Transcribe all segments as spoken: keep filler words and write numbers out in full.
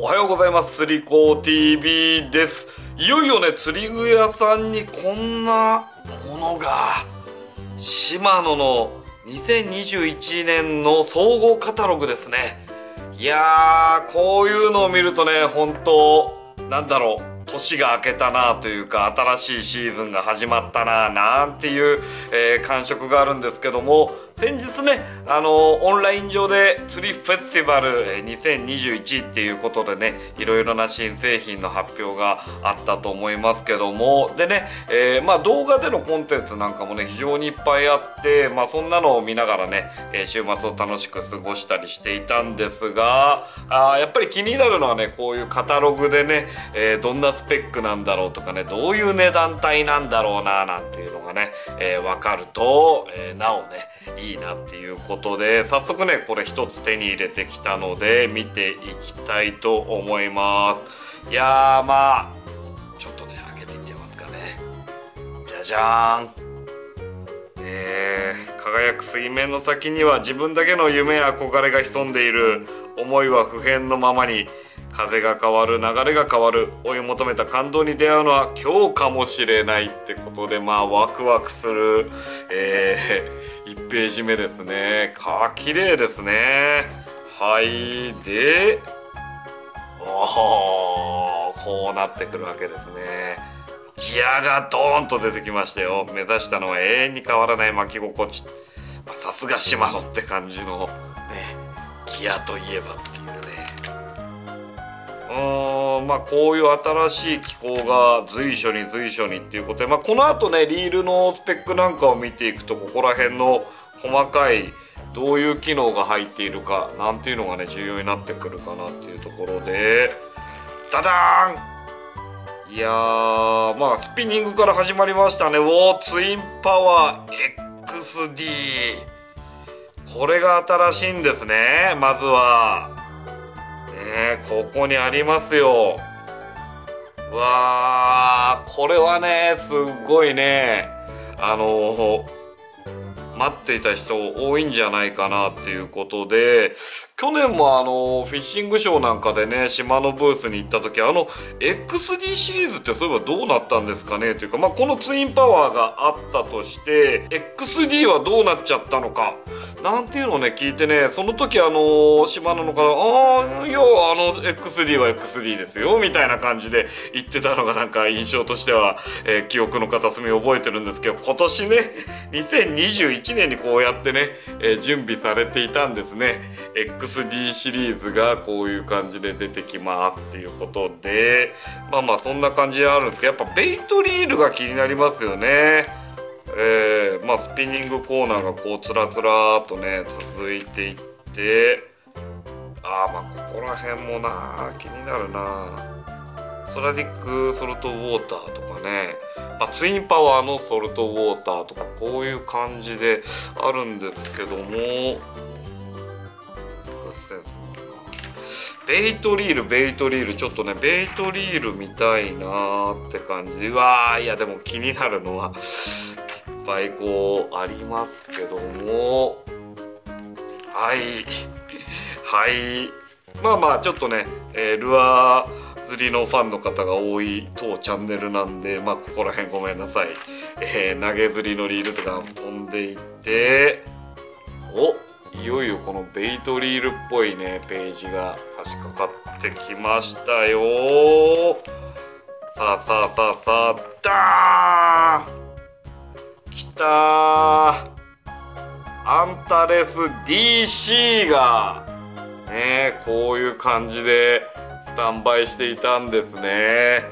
おはようございます。釣り子 ティーブイ です。いよいよね、釣り具屋さんにこんなものが、シマノのにせんにじゅういちねんの総合カタログですね。いやー、こういうのを見るとね、本当なんだろう、年が明けたなというか、新しいシーズンが始まったななんていう、えー、感触があるんですけども、先日ね、あのー、オンライン上で釣りフェスティバルにせんにじゅういちっていうことでね、いろいろな新製品の発表があったと思いますけども、でね、えー、まあ動画でのコンテンツなんかもね、非常にいっぱいあって、まあそんなのを見ながらね、週末を楽しく過ごしたりしていたんですが、あやっぱり気になるのはね、こういうカタログでね、えー、どんなスペックなんだろうとかね、どういう値段帯なんだろうななんていうのがね、えー、分かると、えー、なおね、いいなっていうことで、早速ねこれ一つ手に入れてきたので見ていきたいと思います。いやー、まあちょっとね開けていってますかね。じゃじゃーん。えー、輝く水面の先には自分だけの夢や憧れが潜んでいる。思いは不変のままに、風が変わる、流れが変わる、追い求めた感動に出会うのは今日かもしれないってことで、まあワクワクする、えー、いちページ目ですね。か綺麗ですね。はい。で、おお、こうなってくるわけですね。ギアがドーンと出てきましたよ。目指したのは永遠に変わらない巻き心地。さすがシマノって感じのね、ギアといえばっていうね。うーん、まあこういう新しい機構が随所に随所にっていうことで、まあこの後ねリールのスペックなんかを見ていくと、ここら辺の細かいどういう機能が入っているかなんていうのがね重要になってくるかなっていうところで、ダダーン。いやー、まあスピニングから始まりましたね。おー、ツインパワー エックスディー、 これが新しいんですね。まずはね、ここにありますよ。わー、これはねすっごいね、あのー待っていた人多いんじゃないかなっていうことで、去年もあのフィッシングショーなんかでね、シマノブースに行った時、あの エックスディー シリーズってそういえばどうなったんですかねというか、まあこのツインパワーがあったとして エックスディー はどうなっちゃったのかなんていうのをね聞いてね、その時あのシマノの方、ああいや、あの エックスディー は エックスディー ですよみたいな感じで言ってたのが、なんか印象としては、えー、記憶の片隅覚えてるんですけど、今年ねにせんにじゅういちねんいちねんにこうやってね、えー、準備されていたんですね。 エックスディー シリーズがこういう感じで出てきますっていうことで、まあまあそんな感じであるんですけど、やっぱベイトリールが気になりますよね。えー、まあスピニングコーナーがこうつらつらーっとね続いていって、あー、まあここら辺もな気になるな。ストラディックソルトウォーターとかね、まあ、ツインパワーのソルトウォーターとかこういう感じであるんですけども、ベイトリール、ベイトリールちょっとねベイトリール見たいなーって感じで、うわー、いやでも気になるのはいっぱいこうありますけども、はいはい、まあまあちょっとね、えー、ルアー釣りのファンの方が多い当チャンネルなんで、まあここら辺ごめんなさい、えー、投げ釣りのリールとか飛んでいって、お、いよいよこのベイトリールっぽいねページが差し掛かってきましたよー。さあさあさあさあ、だーん、きたー、アンタレス ディーシー がねーこういう感じでスタンバイしていたんですね。へ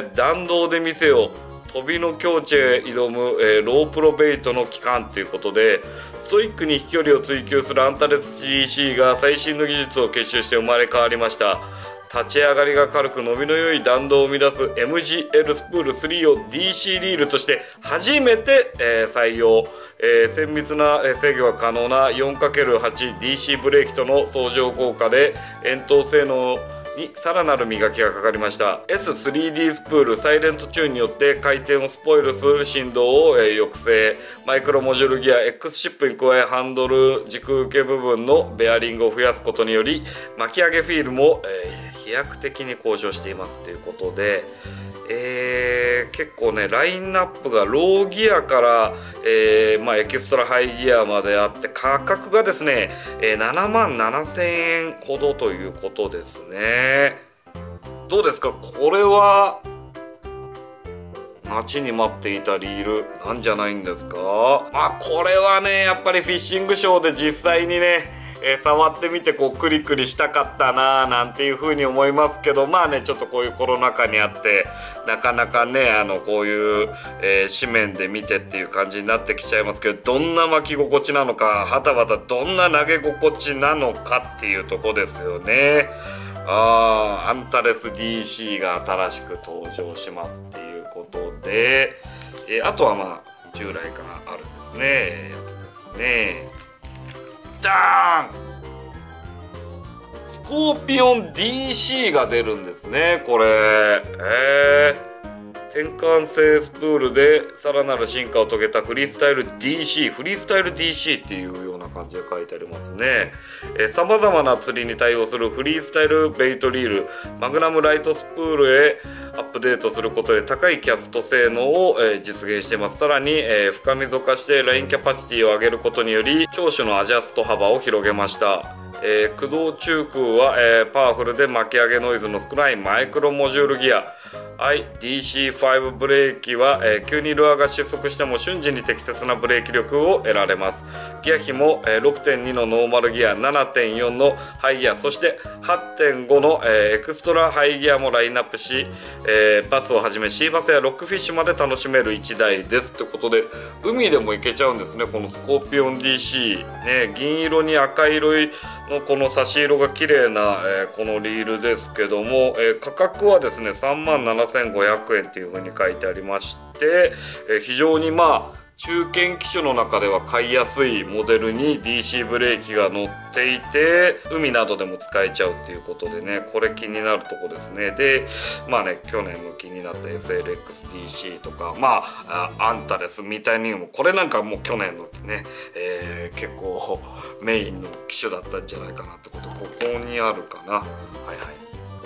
え、弾道で見せよ、飛びの境地へ挑む、えー、ロープロベイトの期間ということで、ストイックに飛距離を追求するアンタレス ディーシー が最新の技術を結集して生まれ変わりました。立ち上がりが軽く伸びの良い弾道を生み出す エムジーエル スプールスリーを ディーシー リールとして初めて、えー、採用、えー、精密な制御が可能な よんかけるはちディーシー ブレーキとの相乗効果で遠投性能にさらなる磨きがかかりました。 エススリーディー スプールサイレントチューンによって回転をスポイルする振動を抑制、マイクロモジュールギア X シップに加えハンドル軸受け部分のベアリングを増やすことにより巻き上げフィールも飛躍的に向上していますということで、えー、結構ねラインナップがローギアから、えーまあ、エキストラハイギアまであって価格がですね、えー、ななまんななせんえんほどということですね。どうですか、これは待ちに待っていたリールなんじゃないんですか。まあこれはねやっぱりフィッシングショーで実際にねえ触ってみてこうクリクリしたかったなーなんていう風に思いますけど、まあねちょっとこういうコロナ禍にあってなかなかねあのこういう、えー、紙面で見てっていう感じになってきちゃいますけど、どんな巻き心地なのかはたまたどんな投げ心地なのかっていうとこですよね。あーアンタレス ディーシー が新しく登場しますっていうことで、えー、あとはまあ従来からあるんですねやつですね。スコーピオン ディーシー が出るんですねこれ、えー、転換性スプールでさらなる進化を遂げたフリースタイル ディーシー フリースタイル ディーシー っていうような感じで書いてありますね。さまざまな釣りに対応するフリースタイルベイトリールマグナムライトスプールへアップデートすることで高いキャスト性能を、えー、実現しています。さらに、えー、深溝化してラインキャパシティを上げることにより長所のアジャスト幅を広げました。えー、駆動中空は、えー、パワフルで巻き上げノイズの少ないマイクロモジュールギア アイディーシーファイブ ブレーキは、えー、急にルアーが失速しても瞬時に適切なブレーキ力を得られます。ギア比も、えー、ろくてんに のノーマルギア ななてんよん のハイギアそして はちてんご の、えー、エクストラハイギアもラインナップし、えー、バスをはじめシーバスやロックフィッシュまで楽しめるいちだいですということで、海でも行けちゃうんですねこのスコーピオン ディーシー、ね、銀色に赤色いのこの差し色が綺麗な、えー、このリールですけども、えー、価格はですね さんまんななせんごひゃくえんというふうに書いてありまして、えー、非常にまあ中堅機種の中では買いやすいモデルに ディーシー ブレーキが乗っていて海などでも使えちゃうっていうことでね、これ気になるとこですね。でまあね去年も気になった エスエルエックスディーシー とかまあアンタレスみたいにもこれなんかもう去年のね、えー、結構メインの機種だったんじゃないかなってこと、ここにあるかな、はいはい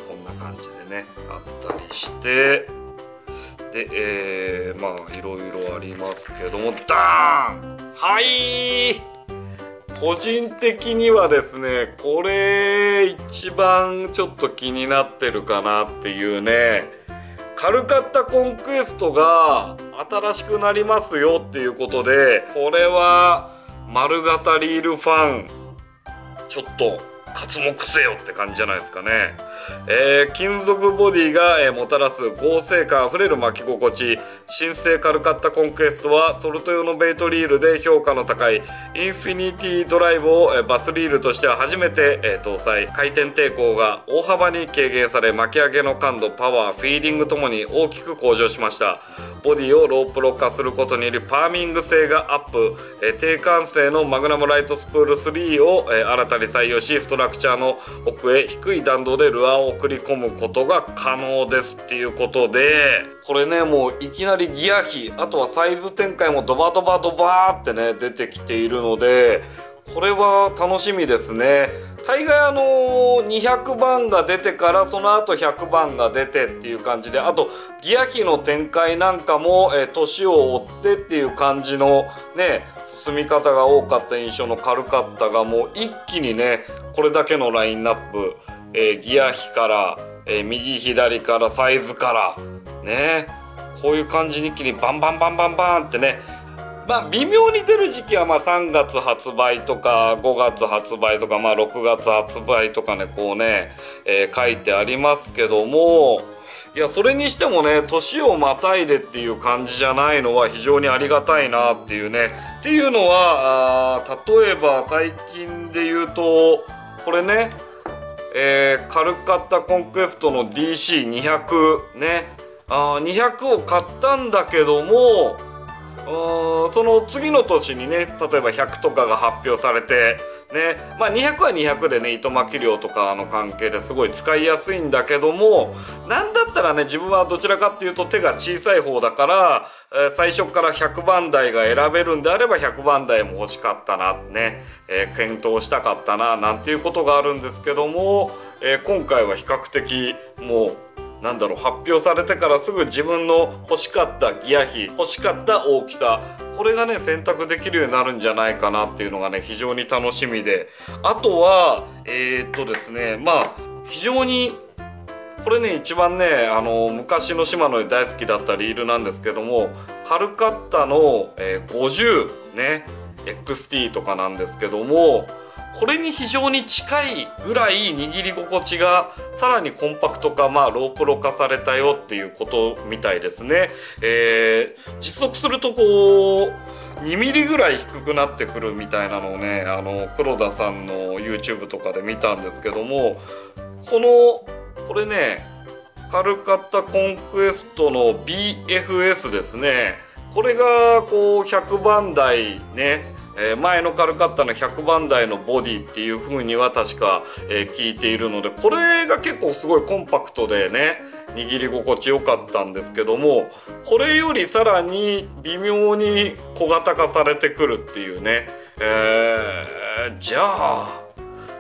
こんな感じでねあったりして。で、えー、まあいろいろありますけども、ダーンはい個人的にはですねこれ一番ちょっと気になってるかなっていうね、カルカッタコンクエストが新しくなりますよっていうことで、これは丸型リールファンちょっと活目せよって感じじゃないですかね。えー、金属ボディが、えー、もたらす剛性感あふれる巻き心地、新生カルカッタコンクエストはソルト用のベイトリールで評価の高いインフィニティドライブを、えー、バスリールとしては初めて、えー、搭載、回転抵抗が大幅に軽減され巻き上げの感度パワーフィーリングともに大きく向上しました。ボディをロープロ化することによりパーミング性がアップ、えー、低感性のマグナムライトスプールスリーを、えー、新たに採用しストラクチャーの奥へ低い弾道でルアーを送り込むことが可能ですっていうことで、これねもういきなりギア比あとはサイズ展開もドバドバドバーってね出てきているのでこれは楽しみですね。大概あのー、にひゃくばんが出てからその後ひゃくばんが出てっていう感じで、あとギア比の展開なんかも、えー、年を追ってっていう感じのね進み方が多かった印象のカルカッタがもう一気にねこれだけのラインナップ、えー、ギア比から、えー、右左からサイズからねこういう感じに一気にバンバンバンバンバンってね、まあ微妙に出る時期はまあさんがつ発売とかごがつ発売とかまあろくがつ発売とかねこうねえ書いてありますけども、いやそれにしてもね年をまたいでっていう感じじゃないのは非常にありがたいなっていうね。っていうのは例えば最近で言うとこれねえカルカッタコンクエストの ディーシーにひゃく ねあにひゃくを買ったんだけどもその次の年にね例えばひゃくとかが発表されてね、まあ、にひゃくはにひゃくでね、糸巻き量とかの関係ですごい使いやすいんだけども、なんだったらね、自分はどちらかっていうと手が小さい方だから、えー、最初からひゃくばんだいが選べるんであればひゃくばんだいも欲しかったな、ね、えー、検討したかったな、なんていうことがあるんですけども、えー、今回は比較的もう、なんだろう、発表されてからすぐ自分の欲しかったギア比、欲しかった大きさ、これがね選択できるようになるんじゃないかなっていうのがね非常に楽しみで、あとはえー、っとですねまあ非常にこれね一番ねあの昔のシマノで大好きだったリールなんですけども、カルカッタの、えー、ごじゅうね エックスティー とかなんですけども、これに非常に近いぐらい握り心地がさらにコンパクト化、まあロープロ化されたよっていうことみたいですね。えー、実測するとこうにミリぐらい低くなってくるみたいなのをね、あの黒田さんの YouTube とかで見たんですけども、このこれねカルカッタコンクエストの ビーエフエス ですね。これがこうひゃくばんだいね。前のカルカッタのひゃくばんだいのボディっていう風には確か聞いているので、これが結構すごいコンパクトでね握り心地良かったんですけども、これよりさらに微妙に小型化されてくるっていうね、えー、じゃあ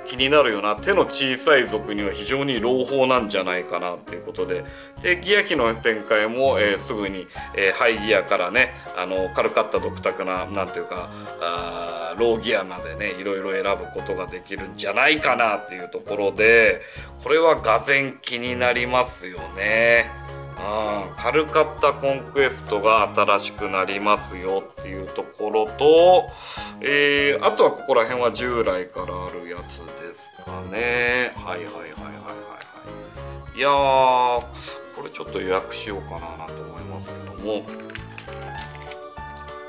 気になるよな、手の小さい族には非常に朗報なんじゃないかなっていうことで、でギア比の展開も、えー、すぐに、えー、ハイギアからねあの軽かった独特ななんていうかあローギアまでねいろいろ選ぶことができるんじゃないかなっていうところで、これはがぜん気になりますよね。うん、カルカッタコンクエストが新しくなりますよっていうところと、えー、あとはここら辺は従来からあるやつですかね。はいはいはいはいはい。いやー、これちょっと予約しようかななんて思いますけども。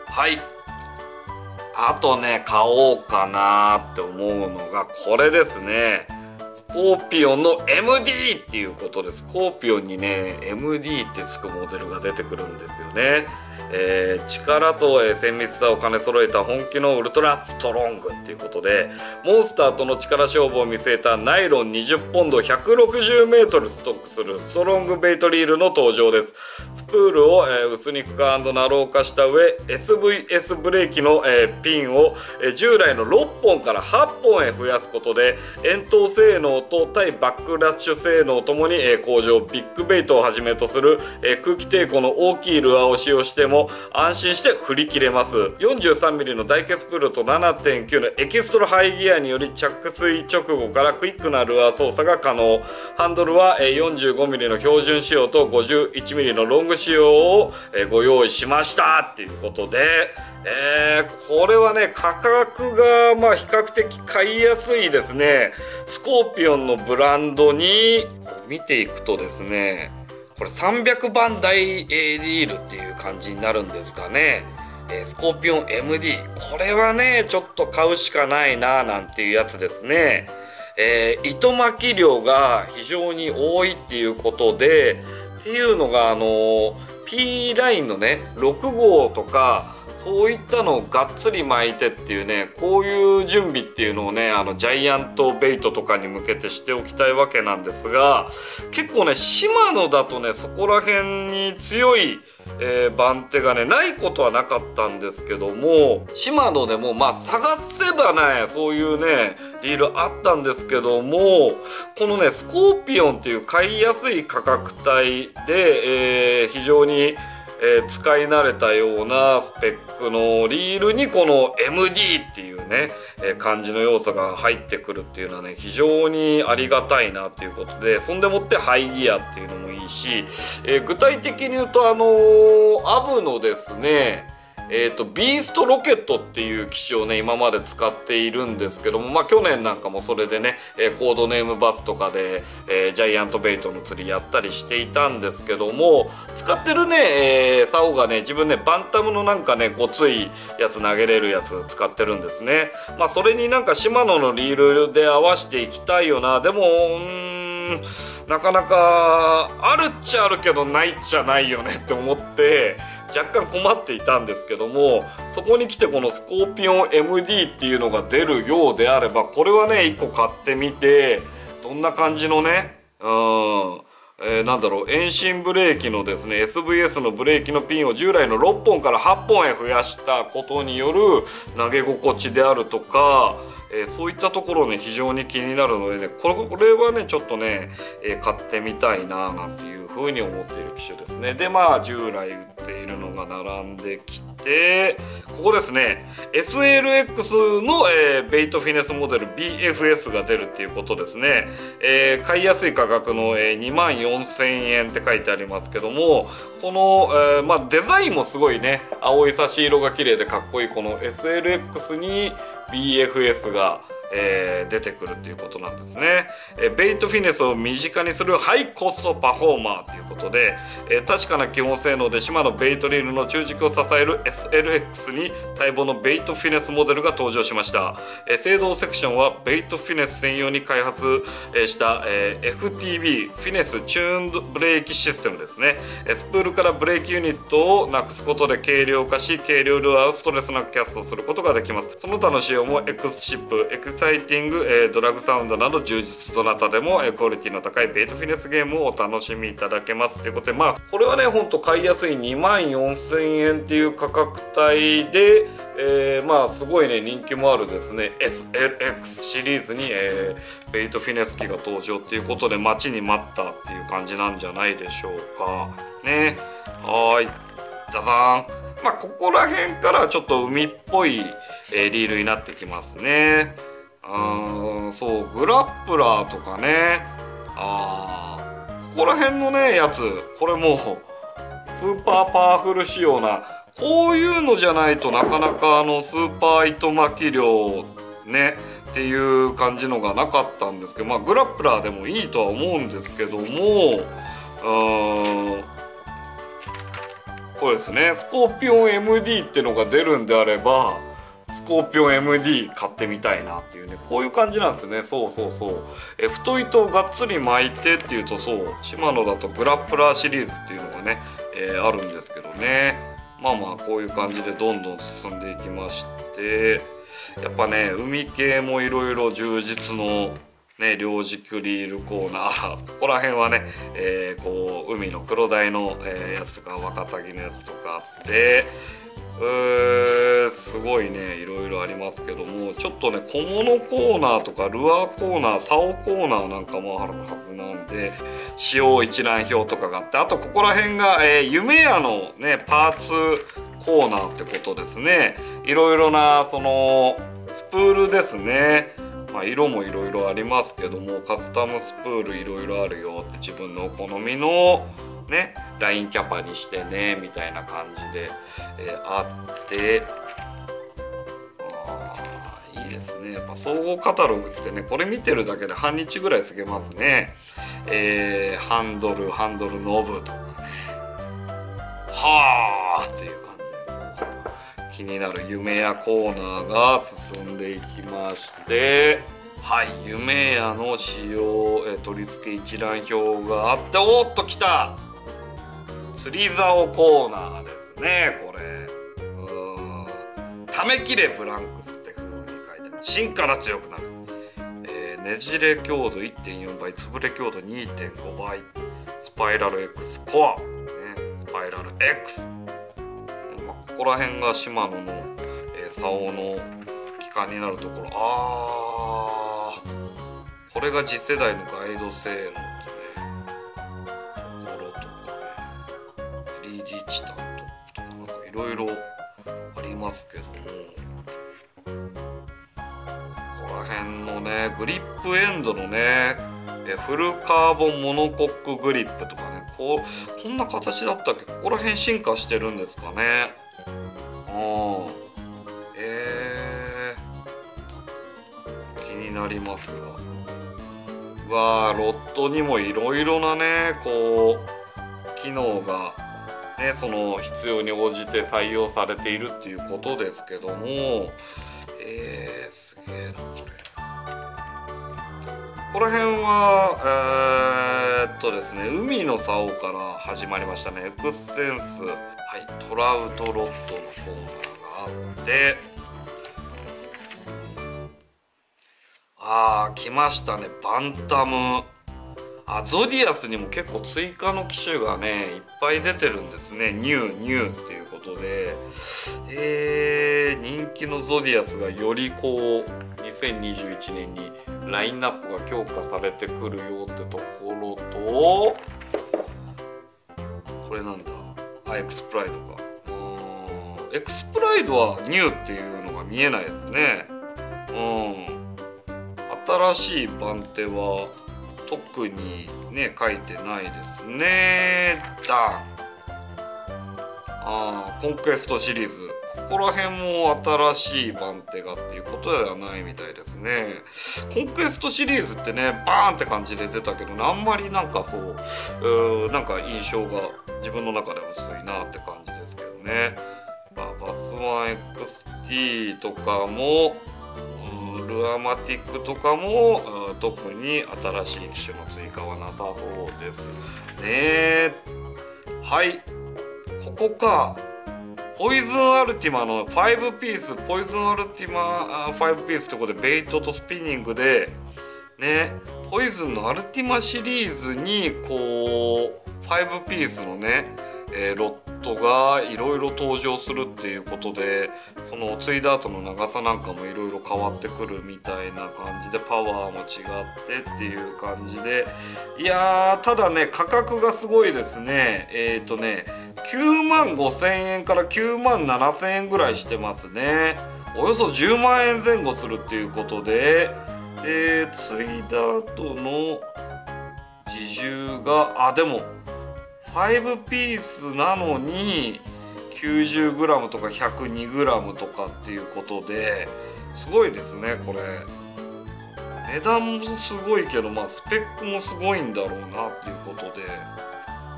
はい。あとね、買おうかなって思うのがこれですね。スコーピオンの エムディー っていうことです。スコーピオンにね エムディー ってつくモデルが出てくるんですよね。えー、力と精密さを兼ね揃えた本気のウルトラストロングっていうことで、モンスターとの力勝負を見据えたナイロンにじゅっポンド ひゃくろくじゅうメートルストックするストロングベイトリールの登場です。スプールを、えー、薄肉化&ナロー化した上 エスブイエス ブレーキの、えー、ピンを、えー、従来のろっぽんからはっぽんへ増やすことで遠投性能能と対バックラッシュ性能ともに向上、ビッグベイトをはじめとする空気抵抗の大きいルアーを使用しても安心して振り切れます。 よんじゅうさんミリ の大ケツプールと ななてんきゅう のエキストラハイギアにより着水直後からクイックなルアー操作が可能。ハンドルは よんじゅうごミリ の標準仕様と ごじゅういちミリ のロング仕様をご用意しましたっていうことで、えー、これはね価格がまあ比較的買いやすいですね。スコーピオンのブランドに見ていくとですね、これさんびゃくばんだいリールっていう感じになるんですかね。えー、スコーピオン エムディー、 これはねちょっと買うしかないななんていうやつですね。えー、糸巻き量が非常に多いっていうことで、っていうのがあのー、P ラインのねろくごうとかそういったのをがっつり巻いてっていうね、こういう準備っていうのをねあのジャイアントベイトとかに向けてしておきたいわけなんですが、結構ねシマノだとねそこら辺に強い、えー、番手がねないことはなかったんですけども、シマノでもまあ探せばねそういうねリールあったんですけども、このねスコーピオンっていう買いやすい価格帯で、えー、非常にえー、使い慣れたようなスペックのリールにこの エムディー っていうね、えー、感じの要素が入ってくるっていうのはね非常にありがたいなっていうことで、そんでもってハイギアっていうのもいいし、えー、具体的に言うとあのー、アブのですねえーと、ビーストロケットっていう機種をね今まで使っているんですけども、まあ、去年なんかもそれでね、えー、コードネームバスとかで、えー、ジャイアントベイトの釣りやったりしていたんですけども、使ってるね、えー、竿がね自分ねバンタムのなんかねごついやつ投げれるやつ使ってるんですね。まあ、それになんかシマノのリールで合わせていきたいよな。でもうーんなかなかあるっちゃあるけどないっちゃないよねって思って。若干困っていたんですけども、そこに来てこのスコーピオン エムディー っていうのが出るようであれば、これはねいっこ買ってみて、どんな感じのね、うん、えー、なんだろう、遠心ブレーキのですね エスブイエス のブレーキのピンを従来のろっぽんからはっぽんへ増やしたことによる投げ心地であるとか、えー、そういったところね非常に気になるのでね、これ、これはねちょっとね、えー、買ってみたいななんていう風に思っている機種ですね。でまあ従来売っているのが並んできて、ここですね エスエルエックス の、えー、ベイトフィネスモデル ビーエフエス が出るっていうことですね。えー、買いやすい価格の、えー、にまんよんせんえんって書いてありますけども、この、えーまあ、デザインもすごいね青い差し色が綺麗でかっこいいこの エスエルエックス にビーエフエス が、えー、出てくるということなんですね。えー、ベイトフィネスを身近にするハイコストパフォーマーということで、えー、確かな基本性能でシマノベイトリールの中軸を支える エスエルエックス に待望のベイトフィネスモデルが登場しました。えー、制動セクションはベイトフィネス専用に開発した、えー、エフティービー フィネスチューンドブレーキシステムですね。えー、スプールからブレーキユニットをなくすことで軽量化し、軽量ルアーをストレスなくキャストすることができます。その他の仕様もエクスシップ、エクスエクサイティング、えー、ドラグサウンドなど充実、どなたでも、えー、クオリティの高いベイトフィネスゲームをお楽しみいただけますということで、まあこれはねほんと買いやすいにまんよんせんえんっていう価格帯で、えー、まあすごいね人気もあるですね エスエルエックス シリーズに、えー、ベイトフィネス機が登場っていうことで、待ちに待ったっていう感じなんじゃないでしょうかね。はーい、じゃざーん。まあここら辺からちょっと海っぽい、えー、リールになってきますね。あー、そうグラップラーとかね、あーここら辺のねやつ、これもうスーパーパワフル仕様なこういうのじゃないとなかなかあのスーパー糸巻き量ねっていう感じのがなかったんですけど、まあグラップラーでもいいとは思うんですけども、うんこれですね、スコーピオン エムディー ってのが出るんであればスコーピオン エムディー 買ってみたいなっていうね、こういう感じなんですよね。そうそうそう、え太糸をがっつり巻いてっていうと、そうシマノだとグラップラーシリーズっていうのがね、えー、あるんですけどね、まあまあこういう感じでどんどん進んでいきまして、やっぱね海系もいろいろ充実のね、両軸リールコーナーここら辺はね、えー、こう海の黒鯛の、えー、やつとかワカサギのやつとかあって、えー、すごいねいろいろありますけども、ちょっとね小物コーナーとかルアーコーナー、竿コーナーなんかもあるはずなんで、使用一覧表とかがあって、あとここら辺が、えー、夢屋のねパーツコーナーってことですね。いろいろなそのスプールですね、まあ色もいろいろありますけども、カスタムスプールいろいろあるよって、自分のお好みのねラインキャパにしてねみたいな感じで、えー、あって、あーいいですね。やっぱ総合カタログってね、これ見てるだけで半日ぐらい過ぎますね。えー、ハンドルハンドルノブとかね、はあっていう感じで、気になる夢屋コーナーが進んでいきまして、はい、夢屋の使用、え取り付け一覧表があって、おっと来た釣り竿コーナーですね。これ「ためきれブランクス」ってふうに書いてある。芯から強くなる、えー、ねじれ強度 いってんよん 倍、潰れ強度 にてんご 倍、スパイラル X コア、ね、スパイラル X、ここら辺がシマノの、えー、竿の機関になるところ。あーこれが次世代のガイド性能とね、ところとかね、 スリーディー チタンとかなんかいろいろありますけども、ここら辺のねグリップエンドのね、えー、フルカーボンモノコックグリップとかね、こうこんな形だったっけ、ここら辺進化してるんですかね。あえー、気になりますが、うわーロッドにもいろいろなねこう機能が、ね、その必要に応じて採用されているっていうことですけども、えー、すげえなこれ。ここら辺は、えーえー、っとですね、海の竿から始まりましたね。エクセンス、はい、トラウトロッドのコーナーがあって、あー来ましたね、バンタム。あ、ゾディアスにも結構追加の機種がねいっぱい出てるんですね。ニューニューっていうことで、えー、人気のゾディアスがよりこうにせんにじゅういちねんにラインナップが強化されてくるよってところと、これなんだ、あ、エクスプライドか。うん、エクスプライドはニューっていうのが見えないですね。うん、新しい番手は特にね書いてないですね。だ、あー、コンクエストシリーズ、ここら辺も新しい番手がっていうことではないみたいですね。コンクエストシリーズってねバーンって感じで出たけど、ね、あんまりなんかそう、うーなんか印象が自分の中で薄いなって感じですけどね。まあ、バスワン エックスティー とかもルアマティックとかも特に新しい機種の追加はなさそうですね。はい、ここか。ポイズンアルティマのファイブピース、ポイズンアルティマファイブピースってことで、ベイトとスピニングでね、ポイズンのアルティマシリーズにこうファイブピースのね、えー、ロットがいろいろ登場するっていうことで、そのツイダートの長さなんかもいろいろ変わってくるみたいな感じで、パワーも違ってっていう感じで、いやー、ただね価格がすごいですね。えっとねきゅうまんごせんえんからきゅうまんななせんえんぐらいしてますね。およそじゅうまんえん前後するっていうことで、えー、ツイダートの自重が、あ、でもファイブピースなのに きゅうじゅうグラム とか ひゃくにグラム とかっていうことで、すごいですねこれ。値段もすごいけど、まあスペックもすごいんだろうなっていうことで、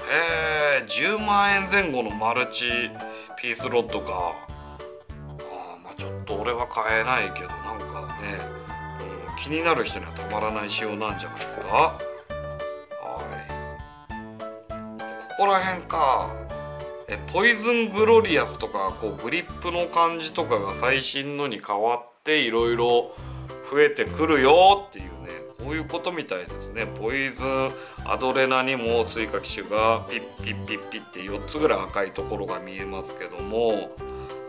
えー、じゅうまんえん前後のマルチピースロッドか。あ、まあちょっと俺は買えないけど、なんかね、うん、気になる人にはたまらない仕様なんじゃないですか。はい、ここら辺か。えポイズングロリアスとか、こうグリップの感じとかが最新のに変わっていろいろ増えてくるよっていうね、こういうことみたいですね。ポイズンアドレナにも追加機種がピッピッピッピッってよっつぐらい赤いところが見えますけども、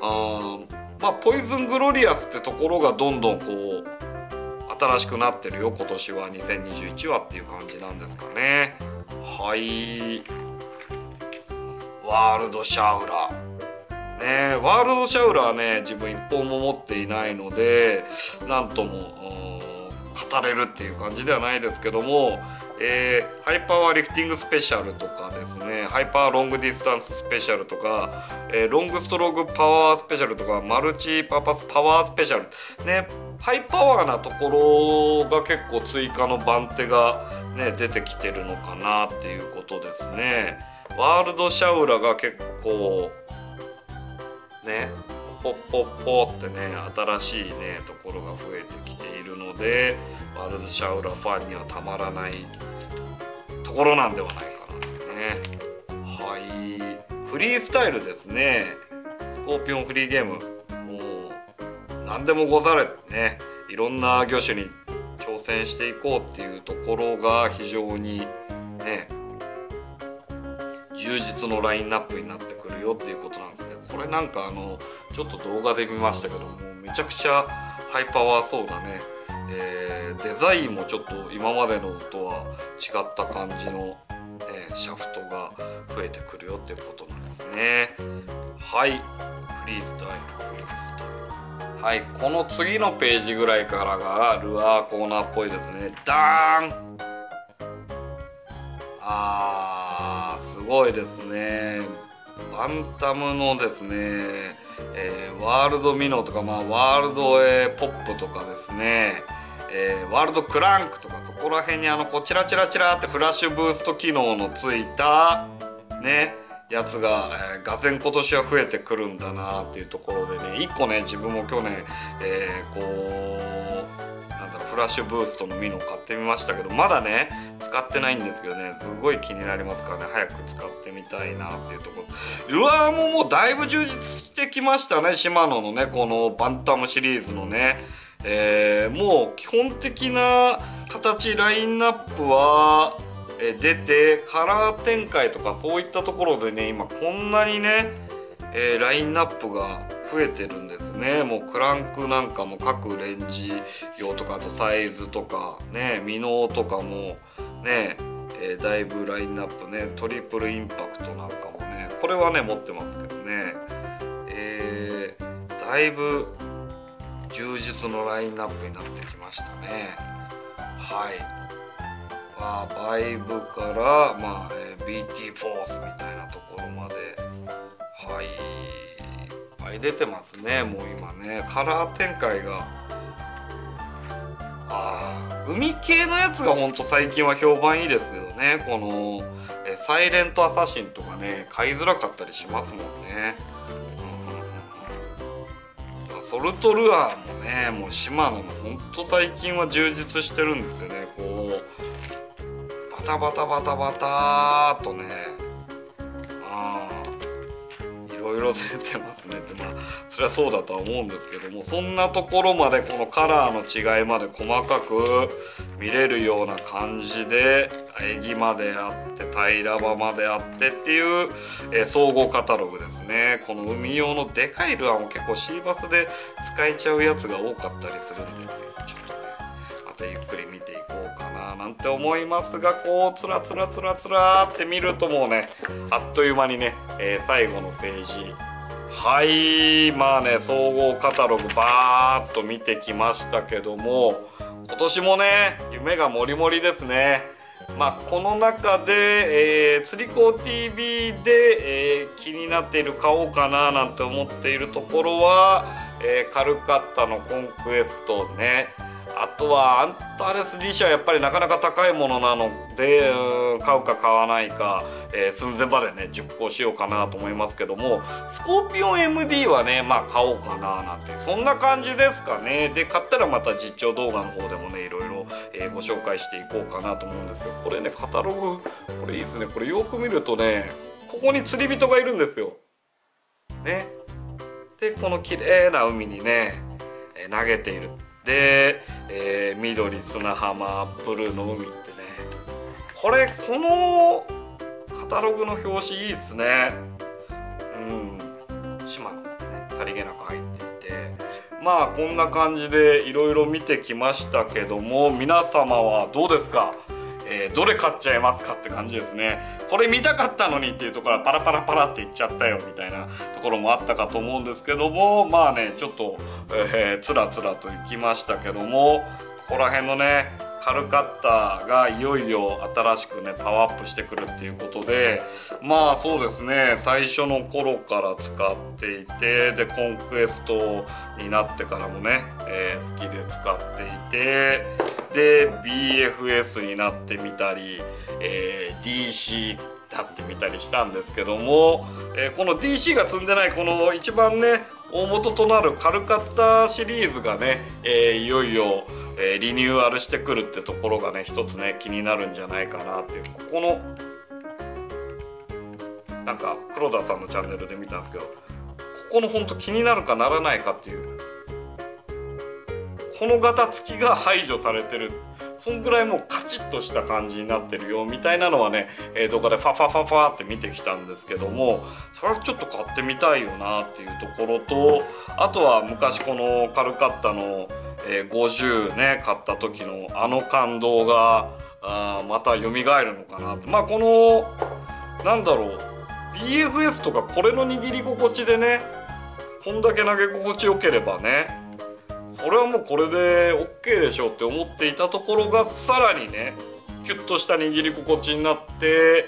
あ、まあ、ポイズングロリアスってところがどんどんこう新しくなってるよ今年は、にせんにじゅういちはっていう感じなんですかね。はい、ワールドシャウラーね、ワールドシャウラーはね自分いっぽんも持っていないので、なんとも語れるっていう感じではないですけども、えー、ハイパワーリフティングスペシャルとかですね、ハイパーロングディスタンススペシャルとか、えー、ロングストロークパワースペシャルとか、マルチパーパスパワースペシャルね、ハイパワーなところが結構追加の番手がね出てきてるのかなっていうことですね。ワールドシャウラが結構ね、ポッポッポってね新しいねところが増えてきているので、ワールドシャウラファンにはたまらないところなんではないかなね。はい、フリースタイルですね、スコーピオンフリーゲーム、もう何でもござれってね、いろんな魚種に挑戦していこうっていうところが非常にね充実のラインナップになってくるよっていうことなんですね。これなんかあのちょっと動画で見ましたけども、めちゃくちゃハイパワーそうだね、えー、デザインもちょっと今までのとは違った感じの、えー、シャフトが増えてくるよっていうことなんですね。はい、フリースタイル、フリースタイル、はい、この次のページぐらいからがルアーコーナーっぽいですね。ダーン、あー、すごいですね。バンタムのですね、えー、ワールドミノとか、まあ、ワールド、えー、ポップとかですね、えー、ワールドクランクとか、そこら辺にあのこうチラチラチラってフラッシュブースト機能のついたねやつが、えー、がぜん今年は増えてくるんだなっていうところでね、いっこね自分も去年、えー、こうなんだろう、フラッシュブーストのミノを買ってみましたけど、まだね使ってないんですけどね、すごい気になりますからね、早く使ってみたいなっていうところ。ルアーももうだいぶ充実してきましたね、シマノのねこのバンタムシリーズのね、えー、もう基本的な形ラインナップは出て、カラー展開とかそういったところでね、今こんなにね、えー、ラインナップが増えてるんですね。もうクランクなんかも各レンジ用とか、あとサイズとかね、ミノとかもね、えー、だいぶラインナップね、トリプルインパクトなんかもね、これはね持ってますけどね、えー、だいぶ充実のラインナップになってきましたね。はい。まあ、バイブから、まあえー、ビーティー フォースみたいなところまで、はい、いっぱい出てますね。もう今ねカラー展開が、あ海系のやつがほんと最近は評判いいですよね。このえサイレントアサシンとかね買いづらかったりしますもんね。うん、ソルトルアーもね、もうシマノもほんと最近は充実してるんですよね。こうバタバタバタバターっとね、あいろいろ出てますねって、まあそれはそうだとは思うんですけども、そんなところまでこのカラーの違いまで細かく見れるような感じで、えぎまであって平ら場まであってっていう、えー、総合カタログですね。この海用のでかいルアーも結構シーバスで使えちゃうやつが多かったりするんで、ね、ちょっとねまたゆっくり見ていこうかななんて思いますが、こうつらつらつらつらって見るともうねあっという間にね、えー、最後のページ、はい、まあね総合カタログバーッと見てきましたけども、今年もね夢がもりもりですね。まあこの中で、えー、釣り子 ティーブイ で、えー、気になっている買おうかななんて思っているところは、えー、カルカッタのコンクエストね、あとはアンタレス ディーシー はやっぱりなかなか高いものなので、う買うか買わないか、えー、寸前までね熟考しようかなと思いますけども、スコーピオン エムディー はねまあ買おうかななんてそんな感じですかね。で買ったらまた実況動画の方でもねいろいろ、えー、ご紹介していこうかなと思うんですけど、これねカタログこれいいですね。これよく見るとねここに釣り人がいるんですよ。ね。でこの綺麗な海にね、えー、投げている。で、えー、緑砂浜ブルーの海ってね、これこのカタログの表紙いいですね。うん、シマノってねさりげなく入っていて、まあこんな感じでいろいろ見てきましたけども、皆様はどうですか、えー、どれ買っちゃいますかって感じですね。これ見たかったのにっていうところはパラパラパラって言っちゃったよみたいなところもあったかと思うんですけども、まあねちょっと、えー、つらつらと行きましたけども、ここら辺のねカルカッタがいよいよ新しくねパワーアップしてくるっていうことで、まあそうですね最初の頃から使っていて、でコンクエストになってからもね、えー、好きで使っていて、で ビーエフエス になってみたり、えー、ディーシー になってみたりしたんですけども、えー、この ディーシー が積んでないこの一番ね大元となるカルカッタシリーズがね、えー、いよいよえー、リニューアルしてくるってところがね一つね気になるんじゃないかなっていう。ここのなんか黒田さんのチャンネルで見たんですけど、ここのほんと気になるかならないかっていうこのガタつきが排除されてる、そんぐらいもうカチッとした感じになってるよみたいなのはね、えー、動画でファファファファって見てきたんですけども、それはちょっと買ってみたいよなっていうところと、あとは昔このカルカッタのごじゅうね買った時のあの感動があまた蘇るのかなって、まあこのなんだろう ビーエフエス とかこれの握り心地でね、こんだけ投げ心地よければねこれはもうこれで OK でしょうって思っていたところがさらにねキュッとした握り心地になって、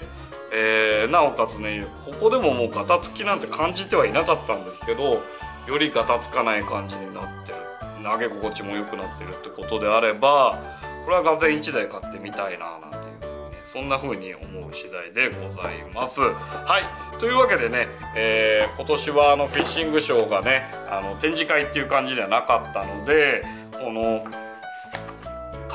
えー、なおかつねここでももうガタつきなんて感じてはいなかったんですけど、よりガタつかない感じになってる。投げ心地も良くなってるってことであれば、これはがぜんいちだい買ってみたいななんていう、ね、そんな風に思う次第でございます。はい、というわけでね、えー、今年はあのフィッシングショーがねあの展示会っていう感じではなかったので、この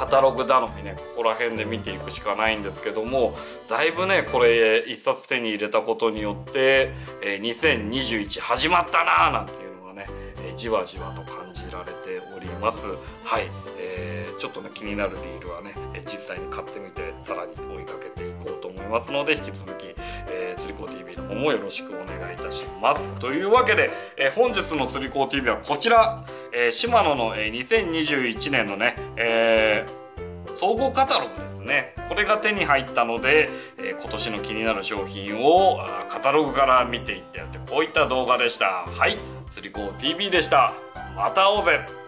カタログ頼みね、ここら辺で見ていくしかないんですけども、だいぶねこれ一冊手に入れたことによって、えー、にせんにじゅういち始まったなーなんていうのがね、えー、じわじわと感じられております。はい、えー、ちょっとね気になるリールはね実際に買ってみてさらに追いかけていこうと思いますので、引き続き、えー、つりこ ティーブイ の方もよろしくお願いいたします。というわけで、えー、本日のつりこ ティーブイ はこちら、えー、シマノの、えー、にせんにじゅういちねんのね、えー総合カタログですね。これが手に入ったので、えー、今年の気になる商品をカタログから見ていってやって、こういった動画でした。はい、つりこ ティーブイ でした。また会おうぜ。